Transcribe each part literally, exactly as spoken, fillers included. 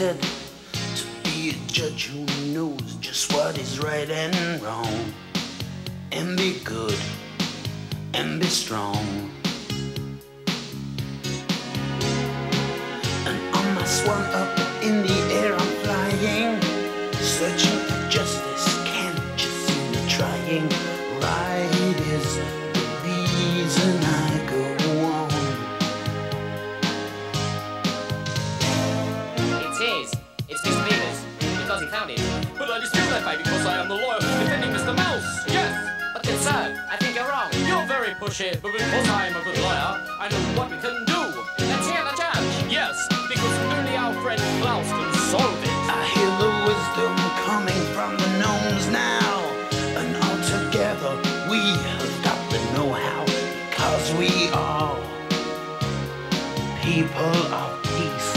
wanted to be a judge who knows just what is right and wrong, and be good and be strong. And on my swan up in the air I'm flying, searching for justice, can't just seem to trying. Right is the reason I go on. It's his. It's his neighbor's. Because he found it. But I dispute that fact because I am the lawyer who's defending Mister Mouse. Yes. But then, sir, I think you're wrong. You're very pushy, but because I am a good lawyer, I know what we can do. Let's hear the judge. Yes, because only our friend Klaus can solve it. I hear the wisdom coming from the gnomes now, and all together we have got the know-how, because we are people of peace.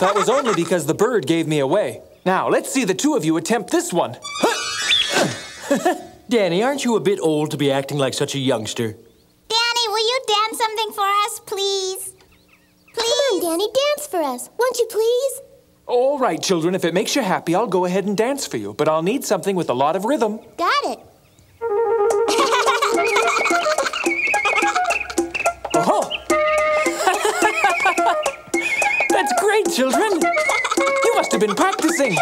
That was only because the bird gave me away. Now, let's see the two of you attempt this one. Danny, aren't you a bit old to be acting like such a youngster? Danny, will you dance something for us, please? Please? Come on, Danny, dance for us, won't you please? All right, children, if it makes you happy, I'll go ahead and dance for you. But I'll need something with a lot of rhythm. Got it. Children, you must have been practicing.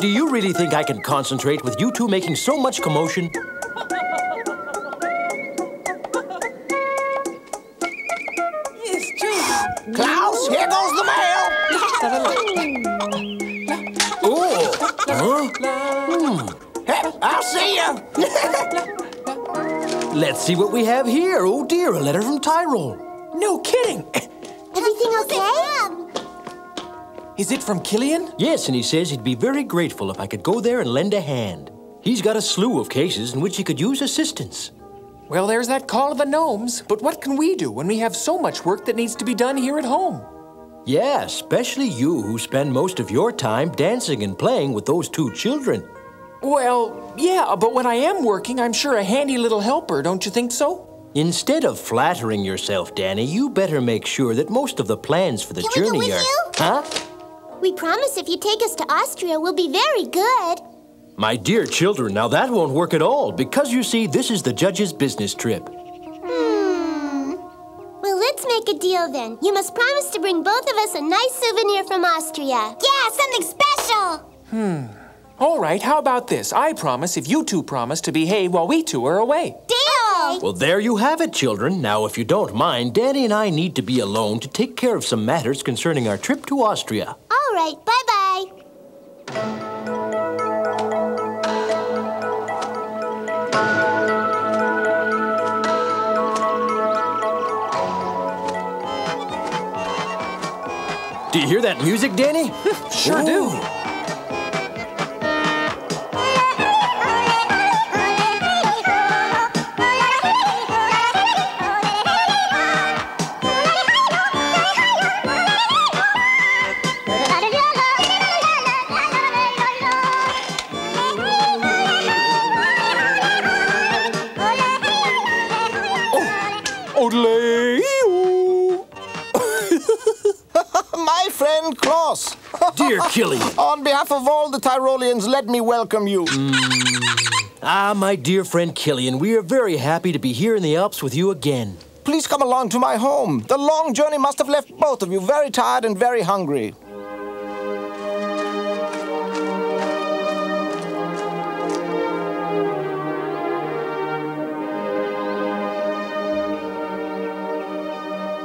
Do you really think I can concentrate with you two making so much commotion? Yes, children. Klaus, here goes the mail. Oh, huh? Mm. I'll see ya! Let's see what we have here. Oh dear, a letter from Tyrol. No kidding! Everything okay? Is it from Killian? Yes, and he says he'd be very grateful if I could go there and lend a hand. He's got a slew of cases in which he could use assistance. Well, there's that call of the gnomes, but what can we do when we have so much work that needs to be done here at home? Yeah, especially you who spend most of your time dancing and playing with those two children. Well, yeah, but when I am working, I'm sure a handy little helper, don't you think so? Instead of flattering yourself, Danny, you better make sure that most of the plans for the Can journey we go with are... you? Huh? We promise if you take us to Austria, we'll be very good. My dear children, now that won't work at all, because you see, this is the judge's business trip. Hmm. Well, let's make a deal then. You must promise to bring both of us a nice souvenir from Austria. Yeah, something special! Hmm. All right, how about this? I promise if you two promise to behave while we two are away. Deal! Well, there you have it, children. Now, if you don't mind, Danny and I need to be alone to take care of some matters concerning our trip to Austria. All right, bye-bye. Do you hear that music, Danny? Sure do. Odele! My friend Klaus. Dear Killian. On behalf of all the Tyroleans, let me welcome you. Mm. Ah, my dear friend Killian, we are very happy to be here in the Alps with you again. Please come along to my home. The long journey must have left both of you very tired and very hungry.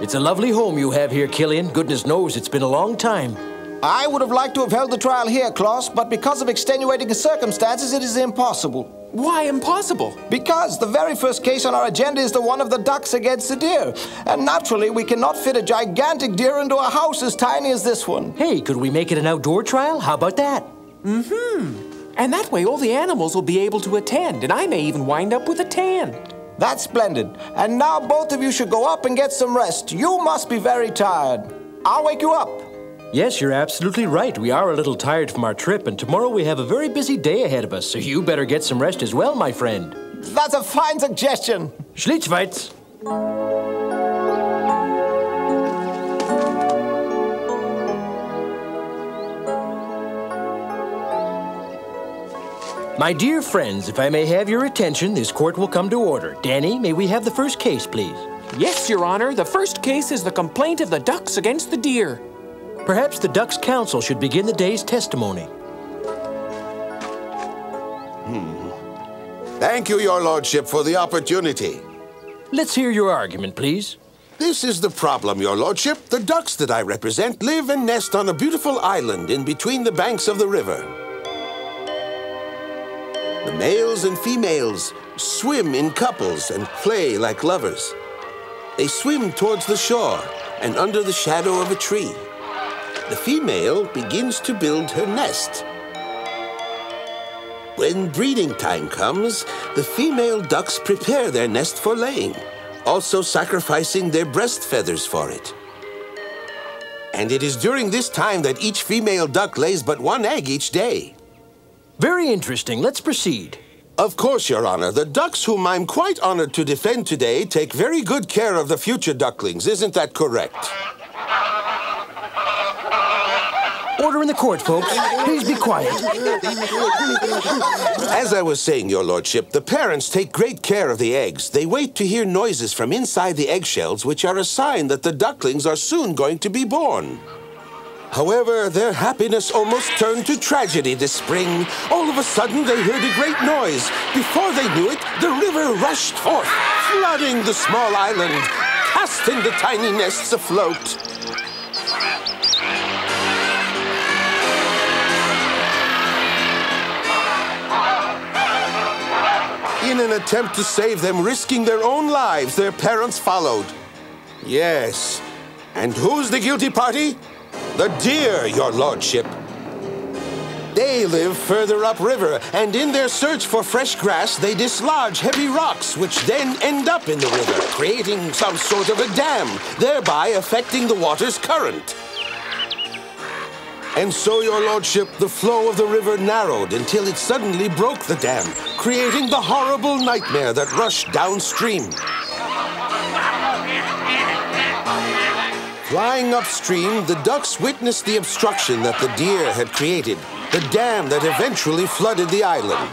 It's a lovely home you have here, Killian. Goodness knows it's been a long time. I would have liked to have held the trial here, Klaus, but because of extenuating circumstances, it is impossible. Why impossible? Because the very first case on our agenda is the one of the ducks against the deer. And naturally, we cannot fit a gigantic deer into a house as tiny as this one. Hey, could we make it an outdoor trial? How about that? Mm-hmm. And that way, all the animals will be able to attend, and I may even wind up with a tan. That's splendid. And now both of you should go up and get some rest. You must be very tired. I'll wake you up. Yes, you're absolutely right. We are a little tired from our trip, and tomorrow we have a very busy day ahead of us, so you better get some rest as well, my friend. That's a fine suggestion. Schlitzweitz. My dear friends, if I may have your attention, this court will come to order. Danny, may we have the first case, please? Yes, Your Honor. The first case is the complaint of the ducks against the deer. Perhaps the ducks' counsel should begin the day's testimony. Hmm. Thank you, Your Lordship, for the opportunity. Let's hear your argument, please. This is the problem, Your Lordship. The ducks that I represent live and nest on a beautiful island in between the banks of the river. The males and females swim in couples and play like lovers. They swim towards the shore and under the shadow of a tree. The female begins to build her nest. When breeding time comes, the female ducks prepare their nest for laying, also sacrificing their breast feathers for it. And it is during this time that each female duck lays but one egg each day. Very interesting. Let's proceed. Of course, Your Honor. The ducks whom I'm quite honored to defend today take very good care of the future ducklings. Isn't that correct? Order in the court, folks. Please be quiet. As I was saying, Your Lordship, the parents take great care of the eggs. They wait to hear noises from inside the eggshells, which are a sign that the ducklings are soon going to be born. However, their happiness almost turned to tragedy this spring. All of a sudden, they heard a great noise. Before they knew it, the river rushed forth, flooding the small island, casting the tiny nests afloat. In an attempt to save them, risking their own lives, their parents followed. Yes. And who's the guilty party? The deer, Your Lordship. They live further upriver, and in their search for fresh grass, they dislodge heavy rocks, which then end up in the river, creating some sort of a dam, thereby affecting the water's current. And so, Your Lordship, the flow of the river narrowed until it suddenly broke the dam, creating the horrible nightmare that rushed downstream. Flying upstream, the ducks witnessed the obstruction that the deer had created, the dam that eventually flooded the island.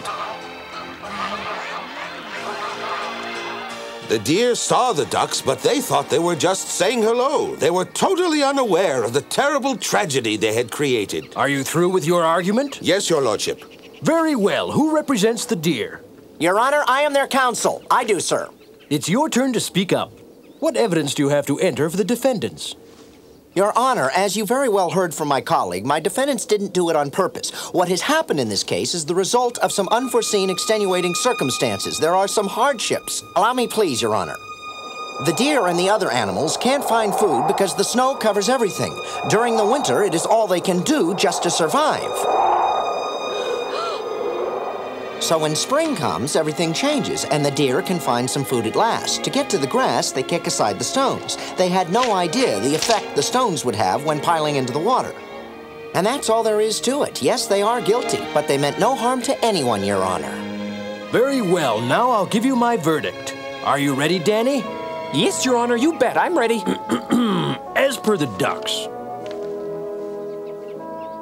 The deer saw the ducks, but they thought they were just saying hello. They were totally unaware of the terrible tragedy they had created. Are you through with your argument? Yes, Your Lordship. Very well. Who represents the deer? Your Honor, I am their counsel. I do, sir. It's your turn to speak up. What evidence do you have to enter for the defendants? Your Honor, as you very well heard from my colleague, my defendants didn't do it on purpose. What has happened in this case is the result of some unforeseen extenuating circumstances. There are some hardships. Allow me, please, Your Honor. The deer and the other animals can't find food because the snow covers everything. During the winter, it is all they can do just to survive. So when spring comes, everything changes, and the deer can find some food at last. To get to the grass, they kick aside the stones. They had no idea the effect the stones would have when piling into the water. And that's all there is to it. Yes, they are guilty, but they meant no harm to anyone, Your Honor. Very well. Now I'll give you my verdict. Are you ready, Danny? Yes, Your Honor, you bet. I'm ready. As per the ducks,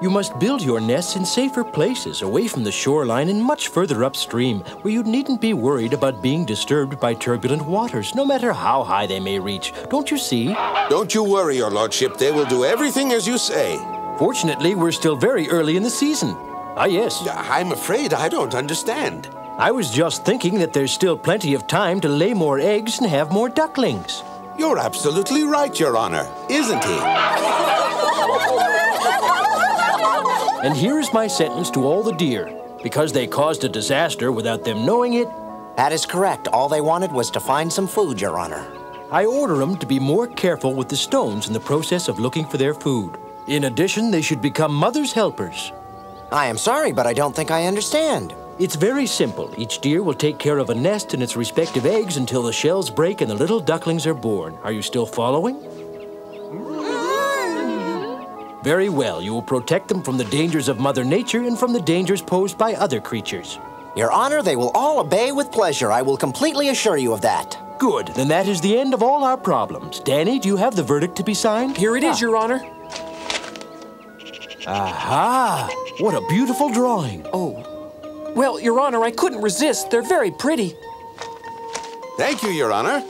you must build your nests in safer places, away from the shoreline and much further upstream, where you needn't be worried about being disturbed by turbulent waters, no matter how high they may reach. Don't you see? Don't you worry, Your Lordship. They will do everything as you say. Fortunately, we're still very early in the season. Ah, yes. I'm afraid I don't understand. I was just thinking that there's still plenty of time to lay more eggs and have more ducklings. You're absolutely right, Your Honor, isn't he? And here is my sentence to all the deer. Because they caused a disaster without them knowing it... That is correct. All they wanted was to find some food, Your Honor. I order them to be more careful with the stones in the process of looking for their food. In addition, they should become mother's helpers. I am sorry, but I don't think I understand. It's very simple. Each deer will take care of a nest and its respective eggs until the shells break and the little ducklings are born. Are you still following? Very well. You will protect them from the dangers of Mother Nature and from the dangers posed by other creatures. Your Honor, they will all obey with pleasure. I will completely assure you of that. Good. Then that is the end of all our problems. Danny, do you have the verdict to be signed? Here it ah. is, Your Honor. Aha! What a beautiful drawing. Oh. Well, Your Honor, I couldn't resist. They're very pretty. Thank you, Your Honor.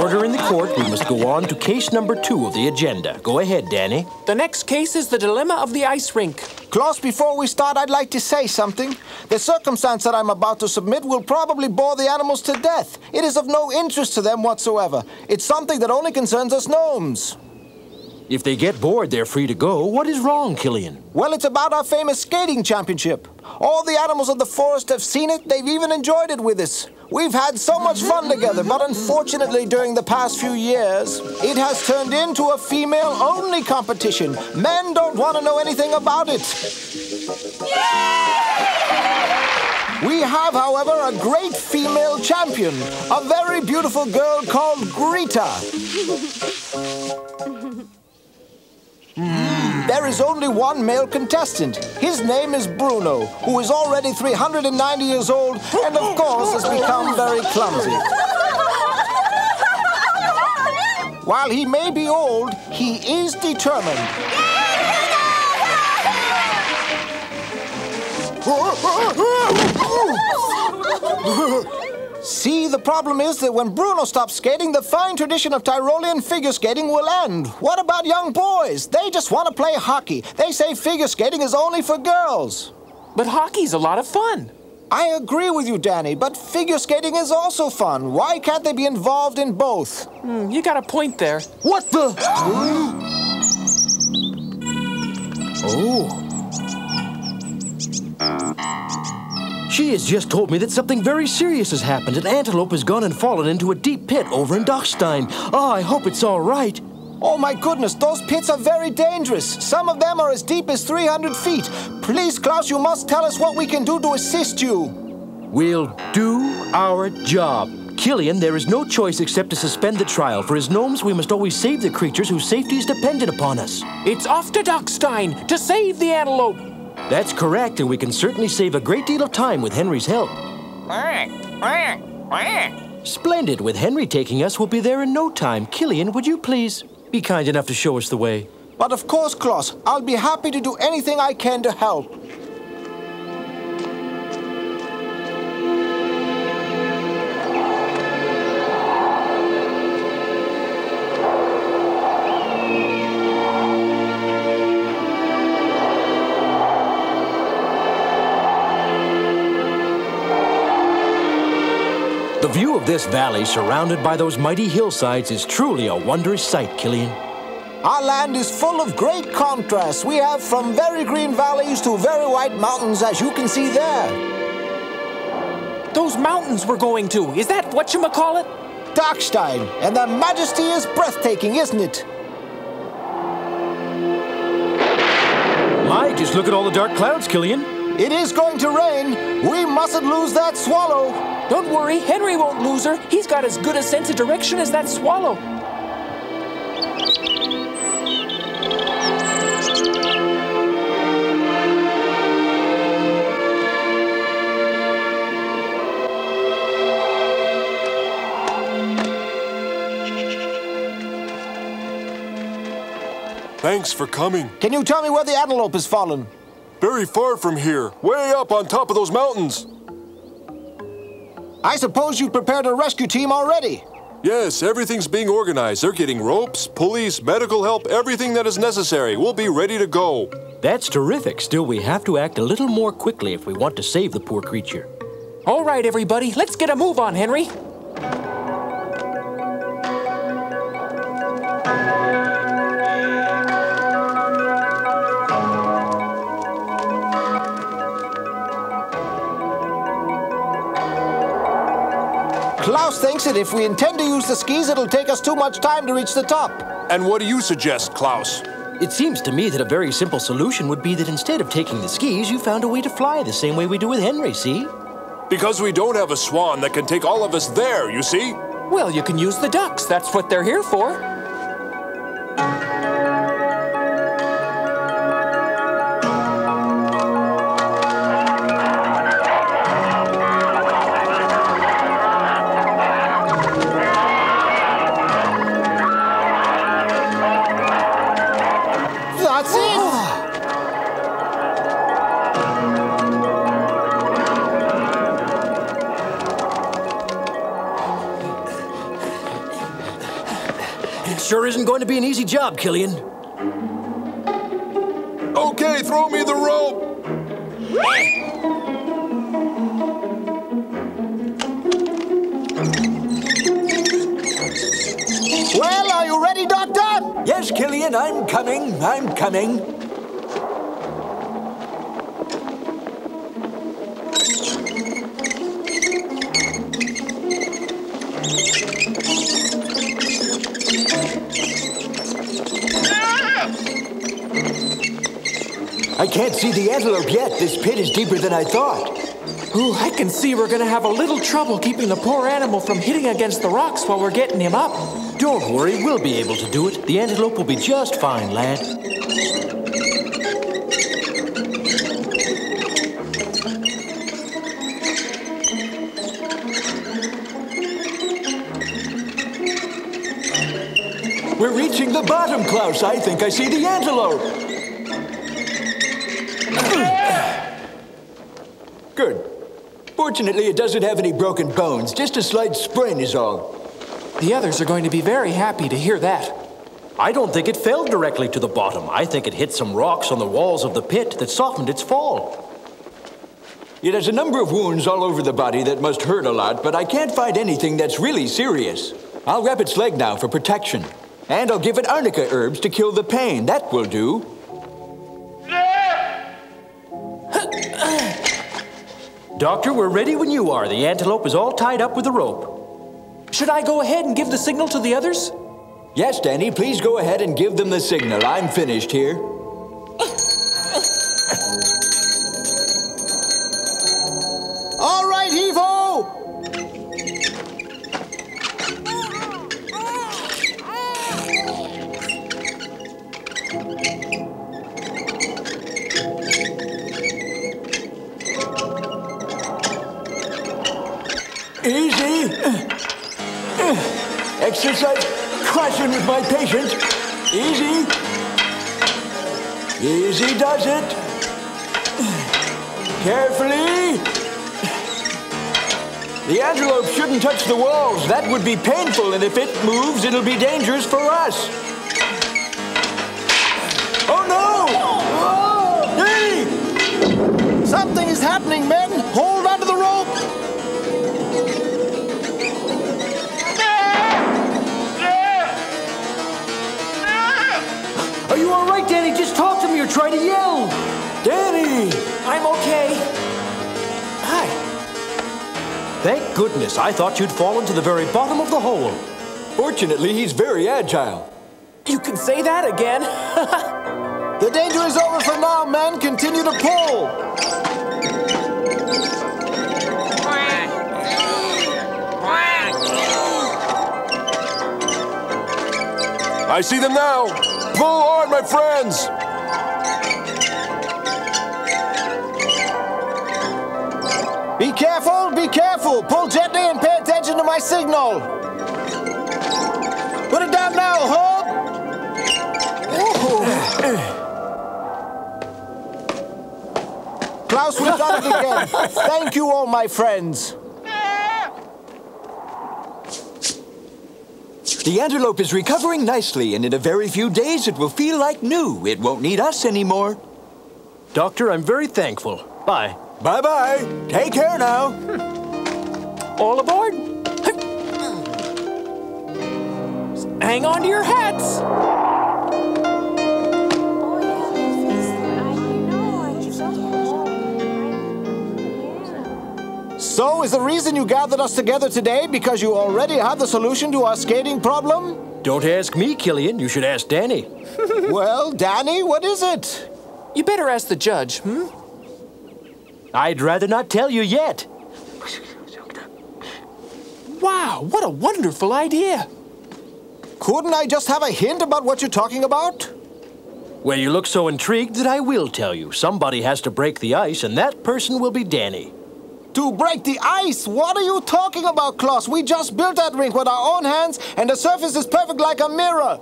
Order in the court, we must go on to case number two of the agenda. Go ahead, Danny. The next case is the dilemma of the ice rink. Klaus, before we start, I'd like to say something. The circumstance that I'm about to submit will probably bore the animals to death. It is of no interest to them whatsoever. It's something that only concerns us gnomes. If they get bored, they're free to go. What is wrong, Killian? Well, it's about our famous skating championship. All the animals of the forest have seen it. They've even enjoyed it with us. We've had so much fun together, but unfortunately, during the past few years, it has turned into a female-only competition. Men don't want to know anything about it. Yay! We have, however, a great female champion, a very beautiful girl called Greta. Mm. There is only one male contestant. His name is Bruno, who is already three hundred ninety years old and, of course, has become very clumsy. While he may be old, he is determined. See, the problem is that when Bruno stops skating, the fine tradition of Tyrolean figure skating will end. What about young boys? They just want to play hockey. They say figure skating is only for girls. But hockey's a lot of fun. I agree with you, Danny, but figure skating is also fun. Why can't they be involved in both? Mm, you got a point there. What the? Oh. She has just told me that something very serious has happened. An antelope has gone and fallen into a deep pit over in Dachstein. Oh, I hope it's all right. Oh, my goodness, those pits are very dangerous. Some of them are as deep as three hundred feet. Please, Klaus, you must tell us what we can do to assist you. We'll do our job. Killian, there is no choice except to suspend the trial. For as gnomes, we must always save the creatures whose safety is dependent upon us. It's off to Dachstein to save the antelope. That's correct, and we can certainly save a great deal of time with Henry's help. Splendid. With Henry taking us, we'll be there in no time. Killian, would you please be kind enough to show us the way? But of course, Klaus. I'll be happy to do anything I can to help. The view of this valley, surrounded by those mighty hillsides, is truly a wondrous sight, Killian. Our land is full of great contrasts. We have from very green valleys to very white mountains, as you can see there. Those mountains we're going to, is that whatchamacallit? Dachstein, and their majesty is breathtaking, isn't it? My, just look at all the dark clouds, Killian. It is going to rain. We mustn't lose that swallow. Don't worry, Henry won't lose her. He's got as good a sense of direction as that swallow. Thanks for coming. Can you tell me where the antelope has fallen? Very far from here, way up on top of those mountains. I suppose you've prepared a rescue team already. Yes, everything's being organized. They're getting ropes, pulleys, medical help, everything that is necessary. We'll be ready to go. That's terrific. Still, we have to act a little more quickly if we want to save the poor creature. All right, everybody, let's get a move on, Henry. Klaus thinks that if we intend to use the skis, it'll take us too much time to reach the top. And what do you suggest, Klaus? It seems to me that a very simple solution would be that instead of taking the skis, you found a way to fly the same way we do with Henry, see? Because we don't have a swan that can take all of us there, you see? Well, you can use the ducks. That's what they're here for. Sure isn't going to be an easy job, Killian. Okay, throw me the rope. Well, are you ready, Doctor? Yes, Killian, I'm coming. I'm coming. I can't see the antelope yet. This pit is deeper than I thought. Ooh, I can see we're gonna have a little trouble keeping the poor animal from hitting against the rocks while we're getting him up. Don't worry, we'll be able to do it. The antelope will be just fine, lad. We're reaching the bottom, Klaus. I think I see the antelope. Good. Fortunately, it doesn't have any broken bones. Just a slight sprain is all. The others are going to be very happy to hear that. I don't think it fell directly to the bottom. I think it hit some rocks on the walls of the pit that softened its fall. It has a number of wounds all over the body that must hurt a lot, but I can't find anything that's really serious. I'll wrap its leg now for protection. And I'll give it arnica herbs to kill the pain. That will do. Doctor, we're ready when you are. The antelope is all tied up with the rope. Should I go ahead and give the signal to the others? Yes, Danny, please go ahead and give them the signal. I'm finished here. All right, heave-ho! Easy. Exercise caution with my patience. Easy. Easy does it. Carefully. The antelope shouldn't touch the walls. That would be painful, and if it moves, it'll be dangerous for us. Oh, no! Oh. Hey! Something is happening, men. Hold on to the rope. Danny, just talk to me or try to yell. Danny! I'm okay. Hi. Thank goodness. I thought you'd fallen to the very bottom of the hole. Fortunately, he's very agile. You can say that again. The danger is over for now, men. Continue to pull. I see them now. Pull on, my friends! Be careful, be careful! Pull gently and pay attention to my signal! Put it down now, Hope! Klaus, we've done it again. Thank you all, my friends. The antelope is recovering nicely, and in a very few days it will feel like new. It won't need us anymore. Doctor, I'm very thankful. Bye. Bye-bye. Take care now. All aboard. Hang on to your hats. So, is the reason you gathered us together today because you already have the solution to our skating problem? Don't ask me, Killian. You should ask Danny. Well, Danny, what is it? You better ask the judge, hmm? I'd rather not tell you yet. Wow, what a wonderful idea. Couldn't I just have a hint about what you're talking about? Well, you look so intrigued that I will tell you. Somebody has to break the ice, and that person will be Danny. To break the ice? What are you talking about, Klaus? We just built that rink with our own hands, and the surface is perfect like a mirror.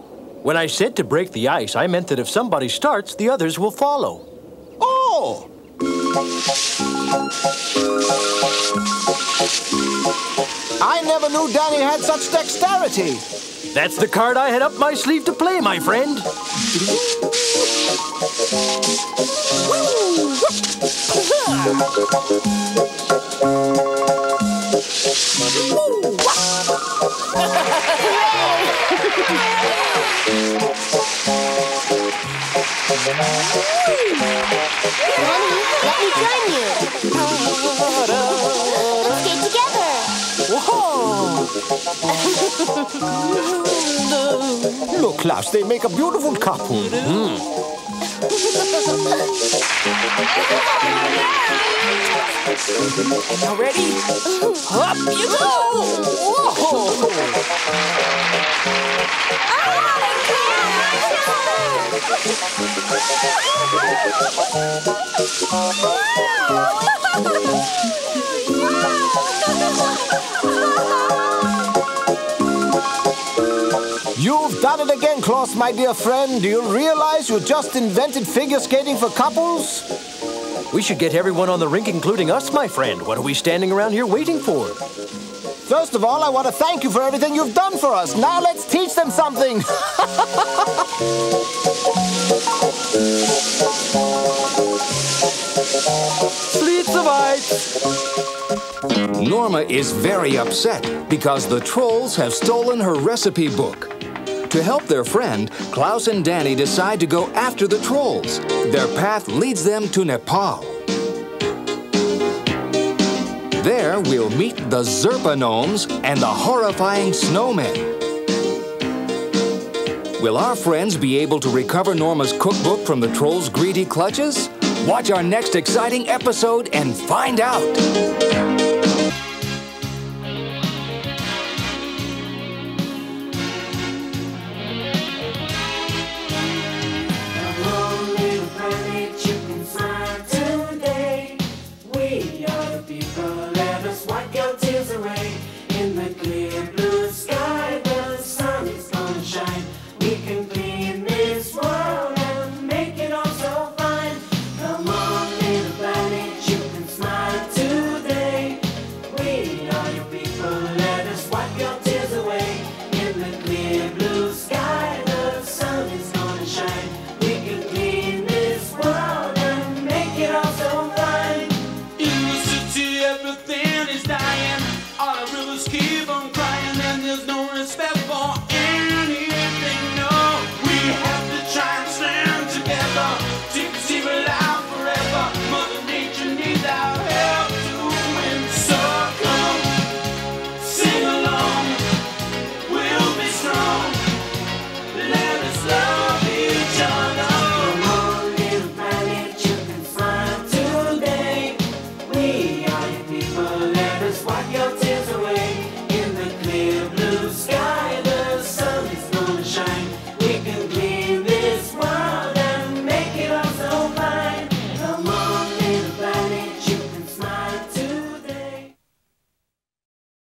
When I said to break the ice, I meant that if somebody starts, the others will follow. Oh! I never knew Danny had such dexterity. That's the card I had up my sleeve to play, my friend. Danny, let me join you. Let's skate together. Whoa! Look, Klaus, they make a beautiful couple. Mm. Now ready? Up you go! Whoa! You've done it again, Klaus, my dear friend. Do you realize you just invented figure skating for couples? We should get everyone on the rink, including us, my friend. What are we standing around here waiting for? First of all, I want to thank you for everything you've done for us. Now let's teach them something. Schlitzweitz! Norma is very upset because the trolls have stolen her recipe book. To help their friend, Klaus and Danny decide to go after the trolls. Their path leads them to Nepal. There, we'll meet the Zerpa gnomes and the horrifying snowmen. Will our friends be able to recover Norma's cookbook from the trolls' greedy clutches? Watch our next exciting episode and find out! Keep on